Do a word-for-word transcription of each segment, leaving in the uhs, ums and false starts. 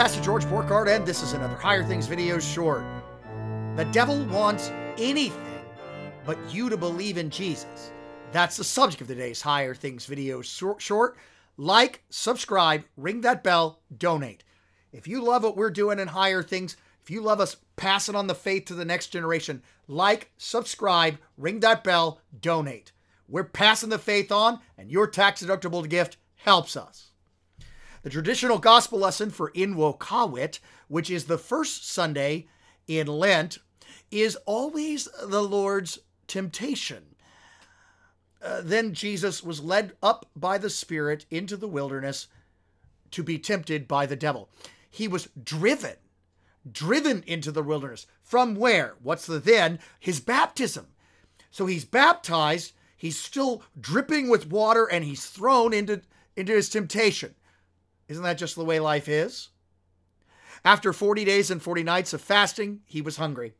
Pastor George Borghardt, and this is another Higher Things video short. The devil wants anything but you to believe in Jesus. That's the subject of today's Higher Things video short. Like, subscribe, ring that bell, donate. If you love what we're doing in Higher Things, if you love us passing on the faith to the next generation, like, subscribe, ring that bell, donate. We're passing the faith on, and your tax-deductible gift helps us. The traditional gospel lesson for Invocavit, which is the first Sunday in Lent, is always the Lord's temptation. Uh, then Jesus was led up by the Spirit into the wilderness to be tempted by the devil. He was driven, driven into the wilderness. From where? What's the then? His baptism. So he's baptized, he's still dripping with water, and he's thrown into, into his temptation. Isn't that just the way life is? After forty days and forty nights of fasting, he was hungry.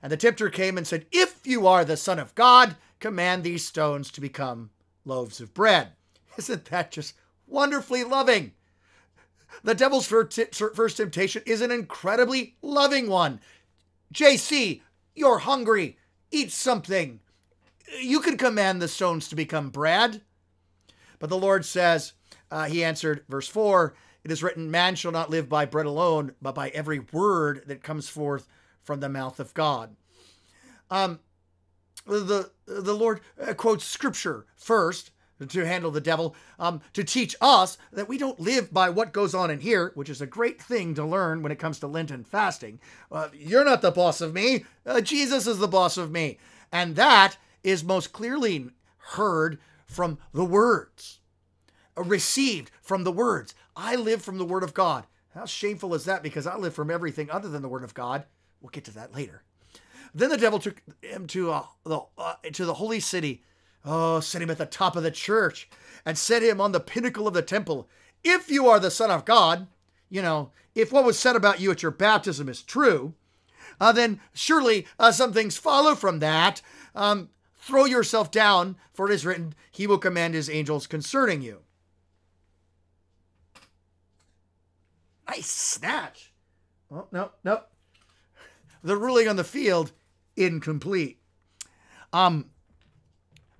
And the tempter came and said, "If you are the Son of God, command these stones to become loaves of bread." Isn't that just wonderfully loving? The devil's first temptation is an incredibly loving one. J C, you're hungry. Eat something. You can command the stones to become bread. But the Lord says, uh, he answered, verse four, "It is written, man shall not live by bread alone, but by every word that comes forth from the mouth of God." Um, the, the Lord quotes scripture first to handle the devil, um, to teach us that we don't live by what goes on in here, which is a great thing to learn when it comes to Lent and fasting. Uh, you're not the boss of me. Uh, Jesus is the boss of me. And that is most clearly heard from the words, uh, received from the words. I live from the Word of God. How shameful is that? Because I live from everything other than the Word of God. We'll get to that later. Then the devil took him to, uh, the, uh, to the holy city. Oh, set him at the top of the church and set him on the pinnacle of the temple. "If you are the Son of God," you know, if what was said about you at your baptism is true, uh, then surely uh, some things follow from that. Um, throw yourself down, for it is written, he will command his angels concerning you. Nice snatch. Oh, no, no. The ruling on the field, incomplete. Um...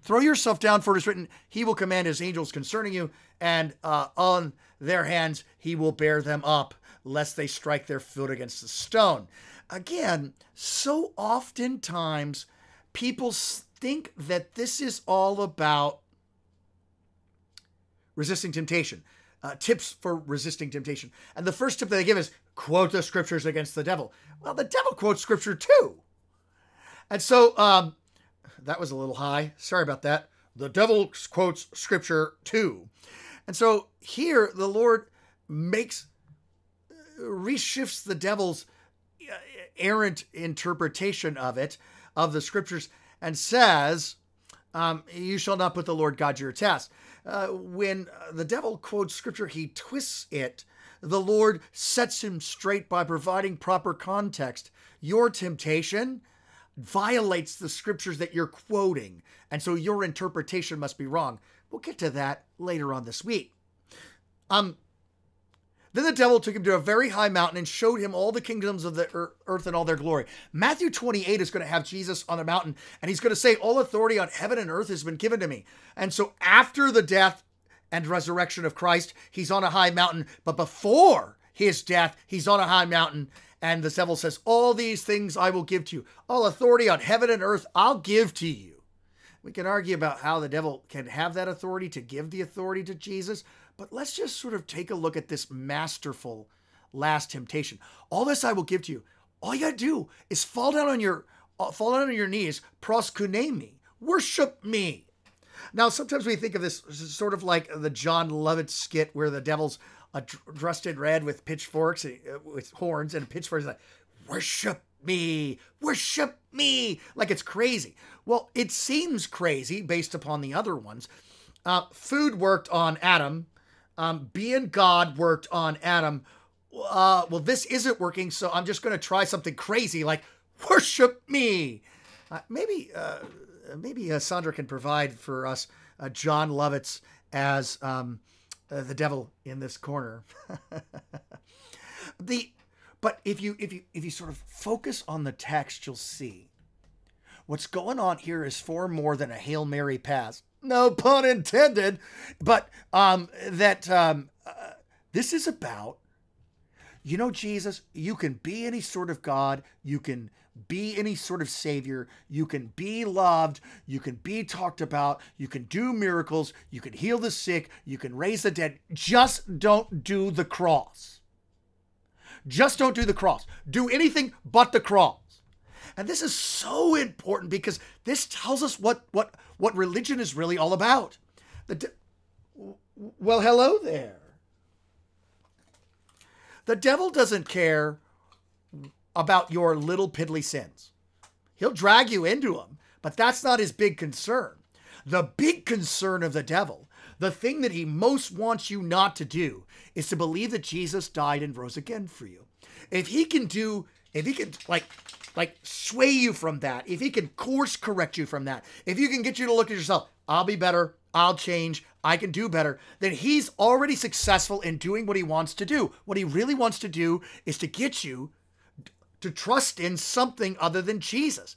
Throw yourself down, for it is written, he will command his angels concerning you, and uh, on their hands he will bear them up, lest they strike their foot against the stone. Again, so oftentimes people think that this is all about resisting temptation, uh, tips for resisting temptation. And the first tip that they give is, quote the scriptures against the devil. Well, the devil quotes scripture too. And so, um, that was a little high. Sorry about that. The devil quotes scripture too. And so here the Lord makes, reshifts the devil's errant interpretation of it, of the scriptures, and says, um, you shall not put the Lord God to your test. Uh, when the devil quotes scripture, he twists it. The Lord sets him straight by providing proper context. Your temptation violates the scriptures that you're quoting, and so your interpretation must be wrong. We'll get to that later on this week. Um, then the devil took him to a very high mountain and showed him all the kingdoms of the earth and all their glory. Matthew twenty-eight is going to have Jesus on a mountain, and he's going to say, "All authority on heaven and earth has been given to me." And so after the death and resurrection of Christ, he's on a high mountain, but before his death, he's on a high mountain. And the devil says, "All these things I will give to you. All authority on heaven and earth I'll give to you." We can argue about how the devil can have that authority to give the authority to Jesus, but let's just sort of take a look at this masterful last temptation. All this I will give to you. All you gotta do is fall down on your uh, fall down on your knees, proskune me, worship me. Now, sometimes we think of this sort of like the John Lovitz skit where the devil's Uh, dressed in red with pitchforks, uh, with horns and pitchforks, like, "Worship me, worship me," like it's crazy. Well, it seems crazy based upon the other ones. Uh, food worked on Adam. Um, being God worked on Adam. Uh, well, this isn't working, so I'm just going to try something crazy like worship me. Uh, maybe uh, maybe uh, Sandra can provide for us uh, John Lovitz as Um, Uh, the devil in this corner. The but if you if you if you sort of focus on the text, you'll see what's going on here is far more than a Hail Mary pass. No pun intended, but um, that um, uh, this is about, you know, Jesus, you can be any sort of God. You can be any sort of Savior. You can be loved. You can be talked about. You can do miracles. You can heal the sick. You can raise the dead. Just don't do the cross. Just don't do the cross. Do anything but the cross. And this is so important because this tells us what what what religion is really all about. The well, hello there. The devil doesn't care about your little piddly sins. He'll drag you into them, but that's not his big concern. The big concern of the devil, the thing that he most wants you not to do, is to believe that Jesus died and rose again for you. If he can do, if he can like, like sway you from that, if he can course correct you from that, if you can get you to look at yourself, I'll be better, I'll change, I can do better, then he's already successful in doing what he wants to do. What he really wants to do is to get you to trust in something other than Jesus.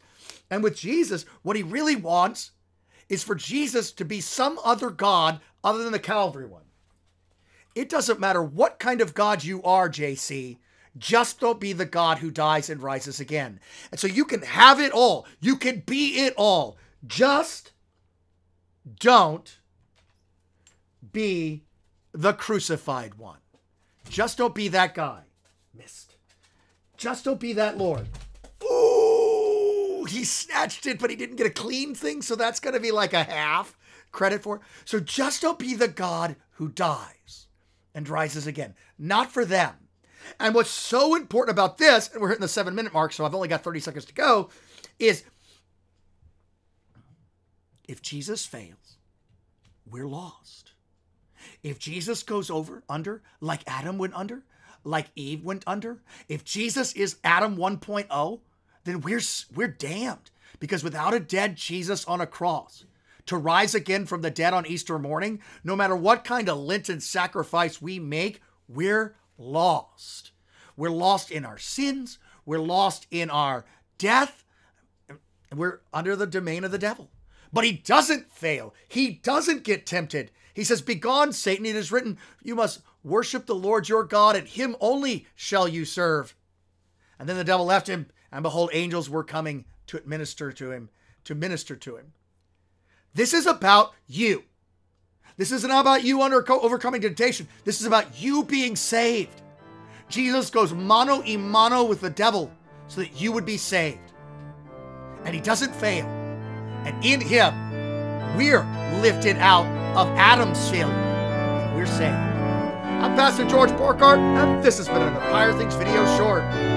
And with Jesus, what he really wants is for Jesus to be some other God other than the Calvary one. It doesn't matter what kind of God you are, J C, just don't be the God who dies and rises again. And so you can have it all. You can be it all. Just don't be the crucified one. Just don't be that guy. Missed. Just don't be that Lord. Ooh, he snatched it, but he didn't get a clean thing, so that's going to be like a half credit for it. So just don't be the God who dies and rises again. Not for them. And what's so important about this, and we're hitting the seven minute mark, so I've only got thirty seconds to go, is if Jesus fails, we're lost. If Jesus goes over, under, like Adam went under, like Eve went under, if Jesus is Adam one point oh, then we're, we're damned. Because without a dead Jesus on a cross, to rise again from the dead on Easter morning, no matter what kind of Lenten sacrifice we make, we're lost. We're lost in our sins. We're lost in our death. We're under the domain of the devil. But he doesn't fail. He doesn't get tempted. He says, "Begone, Satan. It is written, you must worship the Lord your God, and him only shall you serve." And then the devil left him, and behold, angels were coming to administer to him, to minister to him. This is about you. This isn't about you under overcoming temptation. This is about you being saved. Jesus goes mano a mano with the devil so that you would be saved. And he doesn't fail. And in him, we're lifted out of Adam's failure. We're saved. I'm Pastor George Borghardt, and this has been another Higher Things video short.